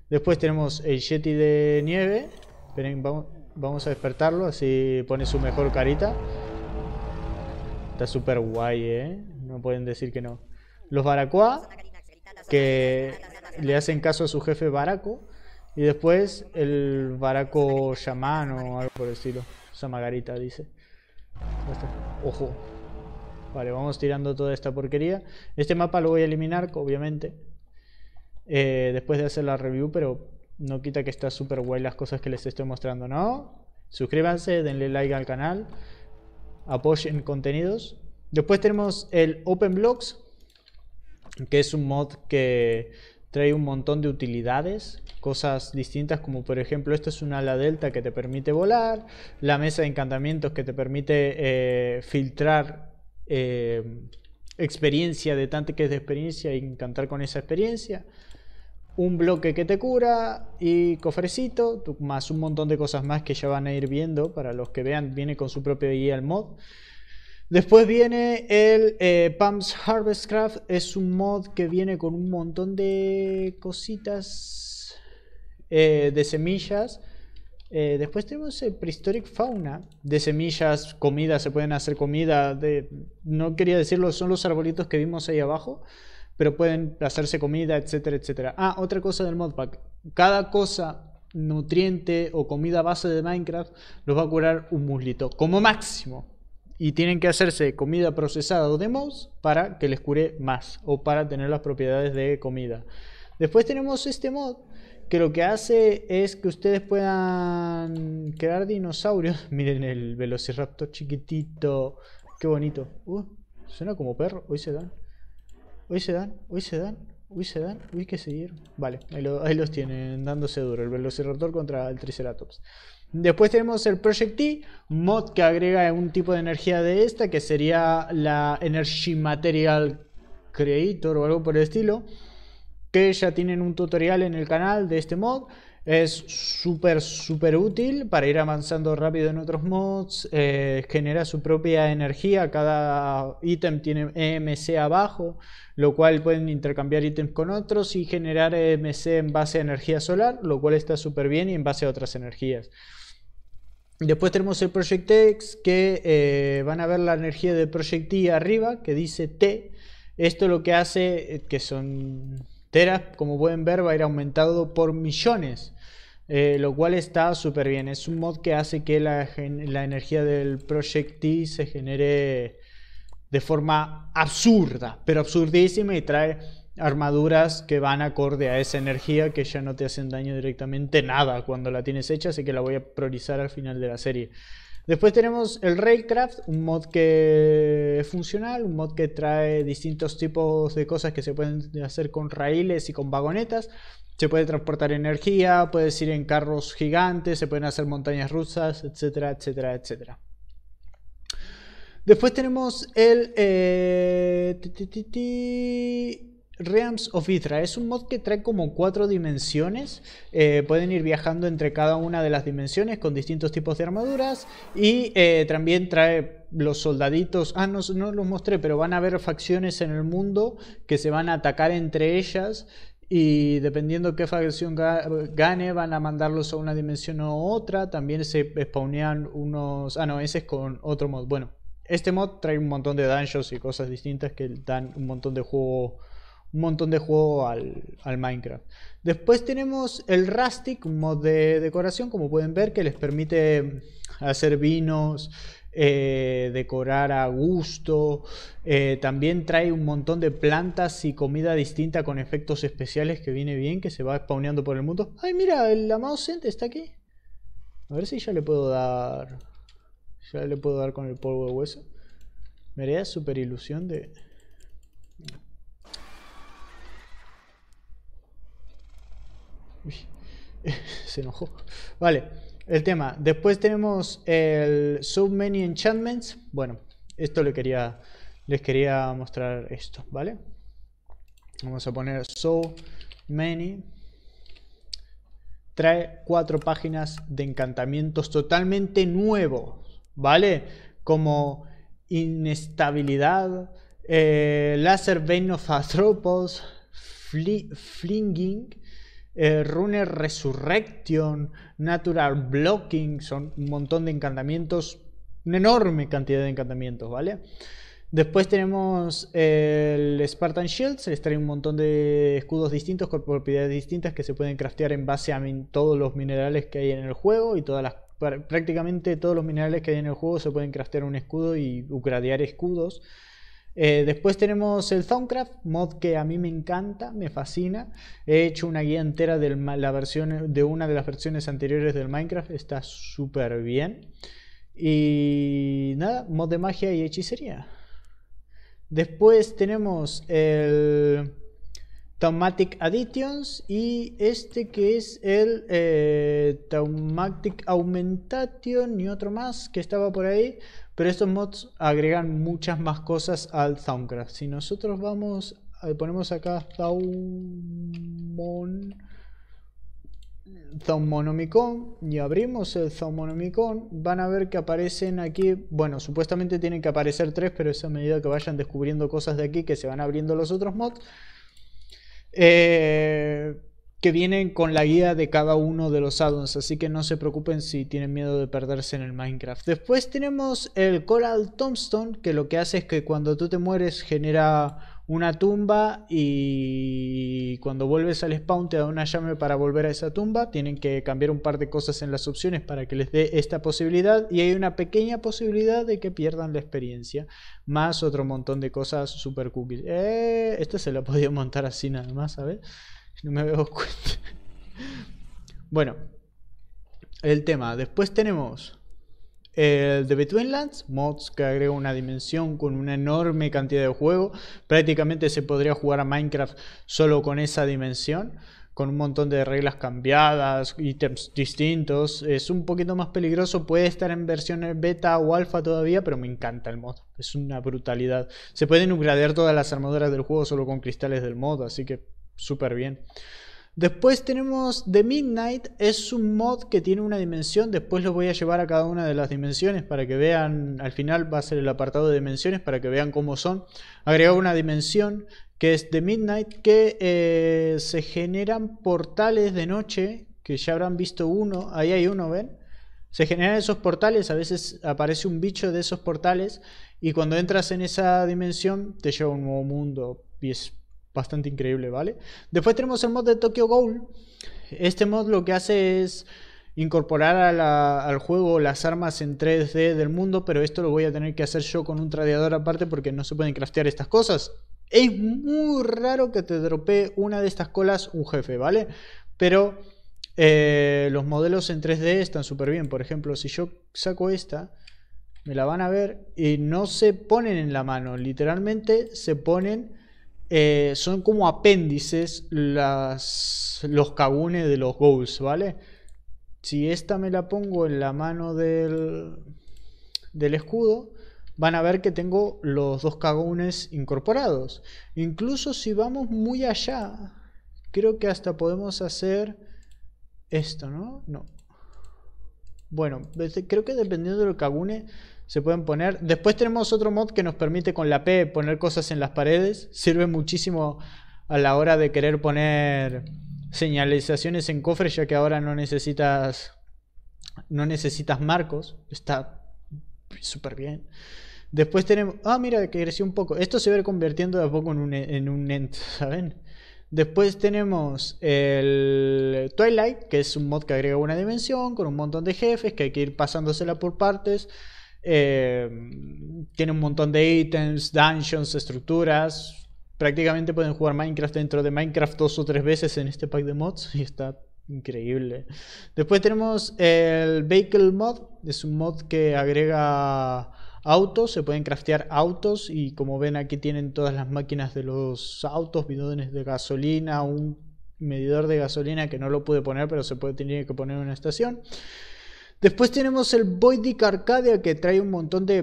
Después tenemos el Yeti de nieve. Esperen, vamos, vamos a despertarlo, así pone su mejor carita. Está súper guay, ¿eh? No pueden decir que no. Los Baracoa, que le hacen caso a su jefe Baraco. Y después el Baraco Shaman o algo por el estilo. Esa Margarita dice. Ojo. Vale, vamos tirando toda esta porquería. Este mapa lo voy a eliminar, obviamente, eh, después de hacer la review, pero no quita que está súper guay las cosas que les estoy mostrando, ¿no? Suscríbanse, denle like al canal, apoyen contenidos. Después tenemos el Open Mobs, que es un mod que trae un montón de utilidades, cosas distintas, como por ejemplo esto es una ala delta que te permite volar, la mesa de encantamientos que te permite eh, filtrar eh, experiencia de tanques de experiencia y encantar con esa experiencia, un bloque que te cura y cofrecito, más un montón de cosas más que ya van a ir viendo. Para los que vean, viene con su propia guía el mod. Después viene el eh, Pumps Harvestcraft, es un mod que viene con un montón de cositas Eh, de semillas. Eh, después tenemos el Prehistoric Fauna, de semillas, comida, se pueden hacer comida, de, no quería decirlo, son los arbolitos que vimos ahí abajo, pero pueden hacerse comida, etcétera, etcétera. Ah, otra cosa del modpack, cada cosa, nutriente o comida base de Minecraft, los va a curar un muslito, como máximo, y tienen que hacerse comida procesada o de mouse para que les cure más, o para tener las propiedades de comida. Después tenemos este mod, que lo que hace es que ustedes puedan crear dinosaurios. Miren el velociraptor chiquitito. Qué bonito. Uh, suena como perro. Hoy se dan. Hoy se dan. Hoy se dan. Hoy se dan. Uy, que se dieron. Vale, ahí, lo, ahí los tienen dándose duro. El velociraptor contra el triceratops. Después tenemos el Project D, mod que agrega un tipo de energía de esta, que sería la Energy Material Creator o algo por el estilo, que ya tienen un tutorial en el canal de este mod. Es súper súper útil para ir avanzando rápido en otros mods. Eh, genera su propia energía, cada ítem tiene E M C abajo, lo cual pueden intercambiar ítems con otros y generar E M C en base a energía solar, lo cual está súper bien, y en base a otras energías. Después tenemos el Project X, que eh, van a ver la energía de Project Y arriba, que dice T. Esto lo que hace, que son teras, como pueden ver, va a ir aumentado por millones, eh, lo cual está súper bien. Es un mod que hace que la, la energía del Project T se genere de forma absurda, pero absurdísima, y trae armaduras que van acorde a esa energía, que ya no te hacen daño directamente nada cuando la tienes hecha, así que la voy a priorizar al final de la serie. Después tenemos el Railcraft, un mod que es funcional, un mod que trae distintos tipos de cosas que se pueden hacer con raíles y con vagonetas. Se puede transportar energía, puedes ir en carros gigantes, se pueden hacer montañas rusas, etcétera, etcétera, etcétera. Después tenemos el eh, ti, ti, ti, ti. Realms of Ithra. Es un mod que trae como cuatro dimensiones. Eh, pueden ir viajando entre cada una de las dimensiones con distintos tipos de armaduras. Y eh, también trae los soldaditos. Ah, no, no los mostré, pero van a haber facciones en el mundo que se van a atacar entre ellas. Y dependiendo qué facción gane, van a mandarlos a una dimensión u otra. También se spawnean unos... Ah, no, ese es con otro mod. Bueno, este mod trae un montón de dungeons y cosas distintas que dan un montón de juego... un montón de juego al, al Minecraft. Después tenemos el Rustic, un mod de decoración, como pueden ver, que les permite hacer vinos, eh, decorar a gusto. Eh, también trae un montón de plantas y comida distinta con efectos especiales, que viene bien, que se va spawneando por el mundo. Ay, mira, el MAOS está aquí. A ver si ya le puedo dar. Ya le puedo dar con el polvo de hueso. Me haría super ilusión de... Uy, se enojó. Vale, el tema. Después tenemos el So Many Enchantments. Bueno, esto le quería, les quería mostrar esto, ¿vale? Vamos a poner So Many. Trae cuatro páginas de encantamientos totalmente nuevos, ¿vale? Como Inestabilidad, eh, Laser Vein of Atropos, fli Flinging, Eh, Runner Resurrection, Natural Blocking. Son un montón de encantamientos, una enorme cantidad de encantamientos, ¿vale? Después tenemos el Spartan Shield. Se les trae un montón de escudos distintos con propiedades distintas que se pueden craftear en base a todos los minerales que hay en el juego, y todas las, prácticamente todos los minerales que hay en el juego se pueden craftear un escudo y upgradear escudos. Eh, después tenemos el Soundcraft, mod que a mí me encanta, me fascina. He hecho una guía entera de, la versión, de una de las versiones anteriores del Minecraft, está súper bien. Y nada, mod de magia y hechicería. Después tenemos el Taumatic Additions, y este que es el eh, Taumatic Augmentation y otro más que estaba por ahí. Pero estos mods agregan muchas más cosas al Soundcraft. Si nosotros vamos, ponemos acá Thaumon, Thaumonomicon, y abrimos el Thaumonomicon, van a ver que aparecen aquí. Bueno, supuestamente tienen que aparecer tres, pero es a medida que vayan descubriendo cosas de aquí que se van abriendo los otros mods. Eh, que vienen con la guía de cada uno de los addons, así que no se preocupen si tienen miedo de perderse en el Minecraft. Después tenemos el Coral Tombstone, que lo que hace es que cuando tú te mueres genera una tumba, y cuando vuelves al spawn te da una llave para volver a esa tumba. Tienen que cambiar un par de cosas en las opciones para que les dé esta posibilidad, y hay una pequeña posibilidad de que pierdan la experiencia, más otro montón de cosas super cookies. Eh, esta se la podía montar así nada más, ¿sabes? No me veo cuenta. Bueno, el tema. Después tenemos el de Betweenlands, mods que agrega una dimensión con una enorme cantidad de juego. Prácticamente se podría jugar a Minecraft solo con esa dimensión, con un montón de reglas cambiadas, ítems distintos. Es un poquito más peligroso, puede estar en versiones beta o alfa todavía, pero me encanta el mod. Es una brutalidad. Se pueden upgradear todas las armaduras del juego solo con cristales del mod, así que súper bien. Después tenemos The Midnight, es un mod que tiene una dimensión, después los voy a llevar a cada una de las dimensiones para que vean, al final va a ser el apartado de dimensiones para que vean cómo son. Agregó una dimensión que es The Midnight, que eh, se generan portales de noche, que ya habrán visto uno, ahí hay uno, ¿ven? Se generan esos portales, a veces aparece un bicho de esos portales y cuando entras en esa dimensión te lleva a un nuevo mundo y es bastante increíble, ¿vale? Después tenemos el mod de Tokyo Ghoul. Este mod lo que hace es incorporar a la, al juego las armas en tres D del mundo, pero esto lo voy a tener que hacer yo con un tradeador aparte porque no se pueden craftear estas cosas. Es muy raro que te dropee una de estas colas un jefe, ¿vale? Pero eh, los modelos en tres D están súper bien. Por ejemplo, si yo saco esta, me la van a ver y no se ponen en la mano, literalmente se ponen... Eh, son como apéndices las, los kabunes de los ghouls, ¿vale? Si esta me la pongo en la mano del, del escudo, van a ver que tengo los dos kabunes incorporados. Incluso si vamos muy allá, creo que hasta podemos hacer esto, ¿no? No. Bueno, creo que dependiendo del kagune se pueden poner. Después tenemos otro mod que nos permite con la P poner cosas en las paredes. Sirve muchísimo a la hora de querer poner señalizaciones en cofres, ya que ahora no necesitas no necesitas marcos. Está súper bien. Después tenemos... Ah, mira, que creció un poco. Esto se va convirtiendo de a poco en un, en un ent, ¿saben? Después tenemos el Twilight, que es un mod que agrega una dimensión con un montón de jefes que hay que ir pasándosela por partes. Eh, tiene un montón de ítems, dungeons, estructuras. Prácticamente pueden jugar Minecraft dentro de Minecraft dos o tres veces en este pack de mods y está increíble. Después tenemos el Vehicle mod, es un mod que agrega... autos, se pueden craftear autos y como ven aquí tienen todas las máquinas de los autos, bidones de gasolina, un medidor de gasolina que no lo pude poner pero se puede tener que poner en una estación. Después tenemos el Voidic Arcadia que trae un montón de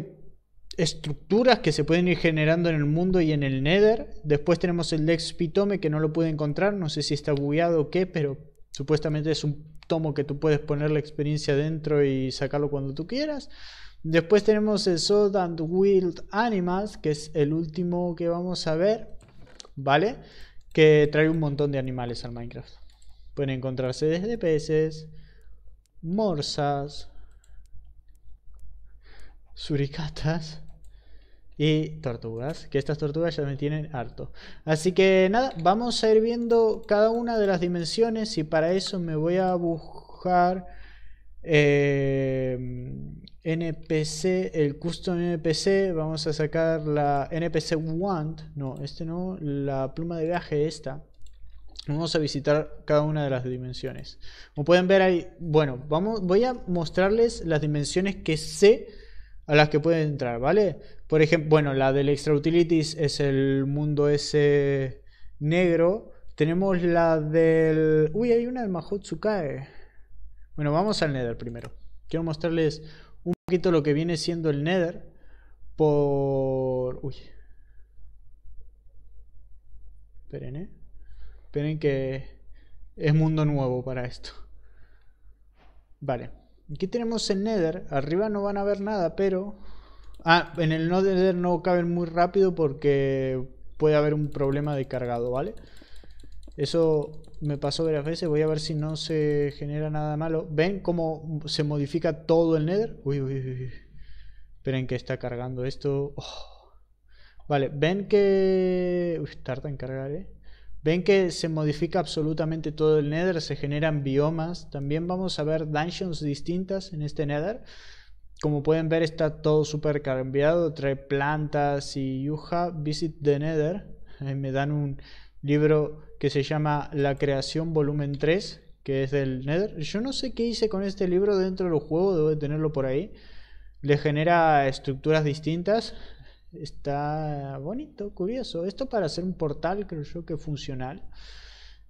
estructuras que se pueden ir generando en el mundo y en el Nether. Después tenemos el Lex Pitome que no lo pude encontrar, no sé si está bugueado o qué, pero supuestamente es un tomo que tú puedes poner la experiencia dentro y sacarlo cuando tú quieras. Después tenemos el Sword and Wild Animals, que es el último que vamos a ver, ¿vale? Que trae un montón de animales al Minecraft. Pueden encontrarse desde peces, morsas, suricatas y tortugas, que estas tortugas ya me tienen harto. Así que nada, vamos a ir viendo cada una de las dimensiones y para eso me voy a buscar... Eh... N P C, el Custom N P C, vamos a sacar la N P C Want, no, este no, la pluma de viaje esta. Vamos a visitar cada una de las dimensiones. Como pueden ver ahí, bueno, vamos, voy a mostrarles las dimensiones que sé a las que pueden entrar, ¿vale? Por ejemplo, bueno, la del Extra Utilities es el mundo ese negro. Tenemos la del... Uy, hay una del Mahotsukae. Bueno, vamos al Nether primero. Quiero mostrarles... un poquito lo que viene siendo el Nether por... Uy. Esperen, ¿eh? Esperen que es mundo nuevo para esto. Vale. Aquí tenemos el Nether. Arriba no van a ver nada, pero... Ah, en el Nether no caben muy rápido porque puede haber un problema de cargado, ¿vale? Eso me pasó varias veces, voy a ver si no se genera nada malo. ¿Ven cómo se modifica todo el Nether? Uy, uy, uy. Esperen que está cargando esto. Oh. Vale, ven que... Uy, tarda en cargar, ¿eh? Ven que se modifica absolutamente todo el Nether, se generan biomas. También vamos a ver dungeons distintas en este Nether. Como pueden ver está todo súper cambiado, trae plantas y yuja. Visit the Nether. Ahí me dan un... libro que se llama La Creación volumen tres, que es del Nether. Yo no sé qué hice con este libro dentro del juego, debo de tenerlo por ahí. Le genera estructuras distintas. Está bonito, curioso. Esto para hacer un portal, creo yo que funcional.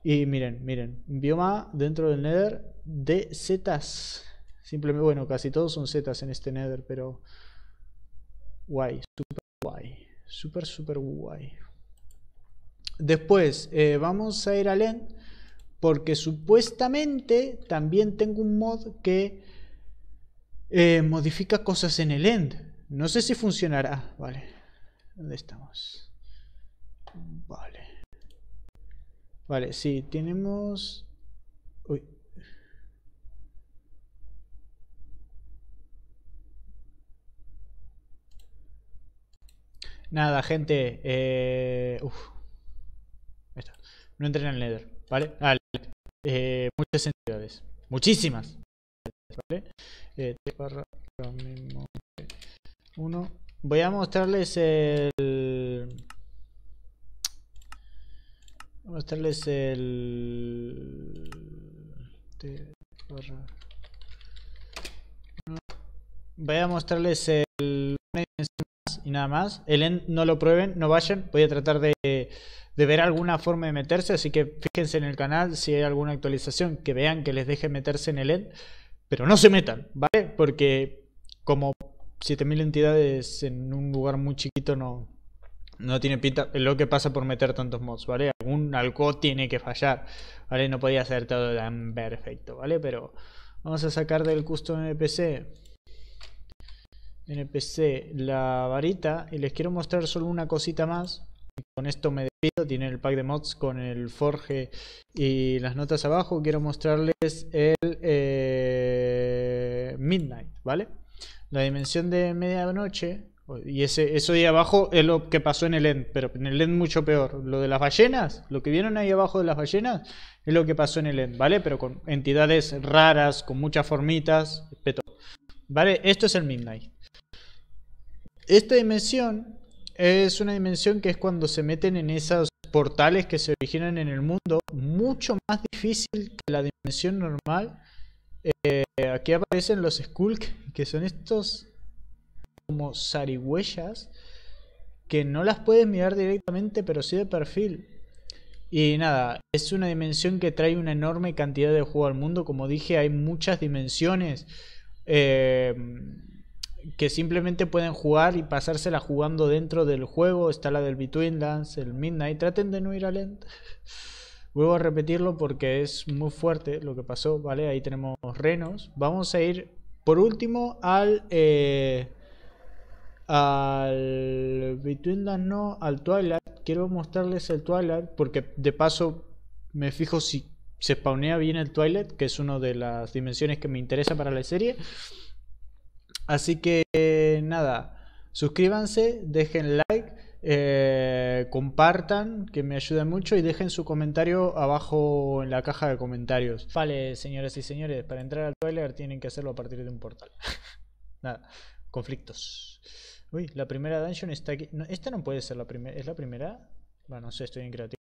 Y miren, miren, bioma dentro del Nether de setas. Simplemente, bueno, casi todos son setas en este Nether, pero guay, super guay, super super guay. Después eh, vamos a ir al End, porque supuestamente también tengo un mod que eh, modifica cosas en el End. No sé si funcionará. Vale, ¿dónde estamos? Vale. Vale, sí, tenemos... Uy. Nada, gente. Eh... Uf. Ahí está. No entren al Nether, ¿vale? Ah, eh, muchas entidades. Muchísimas. ¿Vale? Eh, uno. Voy a mostrarles el... mostrarles el voy a mostrarles el y nada más. El End no lo prueben, no vayan. Voy a tratar de, de ver alguna forma de meterse, así que fíjense en el canal si hay alguna actualización que vean que les deje meterse en el End, pero no se metan, ¿vale? Porque como siete mil entidades en un lugar muy chiquito no... No tiene pinta lo que pasa por meter tantos mods, ¿vale? Algún algo tiene que fallar, ¿vale? No podía ser todo tan perfecto, ¿vale? Pero vamos a sacar del Custom N P C N P C la varita y les quiero mostrar solo una cosita más. Con esto me despido. Tiene el pack de mods con el Forge y las notas abajo. Quiero mostrarles el eh, Midnight, ¿vale? La dimensión de medianoche. Y ese, eso de ahí abajo es lo que pasó en el End, pero en el End mucho peor. Lo de las ballenas, lo que vieron ahí abajo de las ballenas, es lo que pasó en el End, ¿vale? Pero con entidades raras, con muchas formitas, peto. ¿Vale? Esto es el Midnight. Esta dimensión es una dimensión que es cuando se meten en esos portales que se originan en el mundo, mucho más difícil que la dimensión normal. Eh, aquí aparecen los Skulk, que son estos... como zarigüeyas que no las puedes mirar directamente, pero sí de perfil. Y nada, es una dimensión que trae una enorme cantidad de juego al mundo. Como dije, hay muchas dimensiones eh, que simplemente pueden jugar y pasársela jugando dentro del juego. Está la del Between Lands, el Midnight. Traten de no ir al End. Vuelvo a repetirlo porque es muy fuerte lo que pasó, ¿vale? Ahí tenemos renos. Vamos a ir por último al... Eh, al Between Lands, no, al Twilight. Quiero mostrarles el Twilight porque de paso me fijo si se spawnea bien el Twilight, que es una de las dimensiones que me interesa para la serie. Así que eh, nada, suscríbanse, dejen like, eh, compartan, que me ayudan mucho, y dejen su comentario abajo en la caja de comentarios. Vale, señoras y señores, para entrar al Twilight tienen que hacerlo a partir de un portal. Nada, conflictos. Uy, la primera dungeon está aquí. No, esta no puede ser la primera. ¿Es la primera? Bueno, no sé, estoy increativo.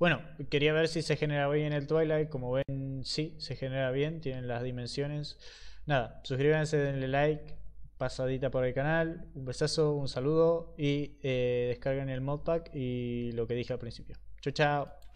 Bueno, quería ver si se genera bien el Twilight. Como ven, sí, se genera bien. Tienen las dimensiones. Nada, suscríbanse, denle like. Pasadita por el canal. Un besazo, un saludo. Y eh, descarguen el modpack y lo que dije al principio. Chao, chao.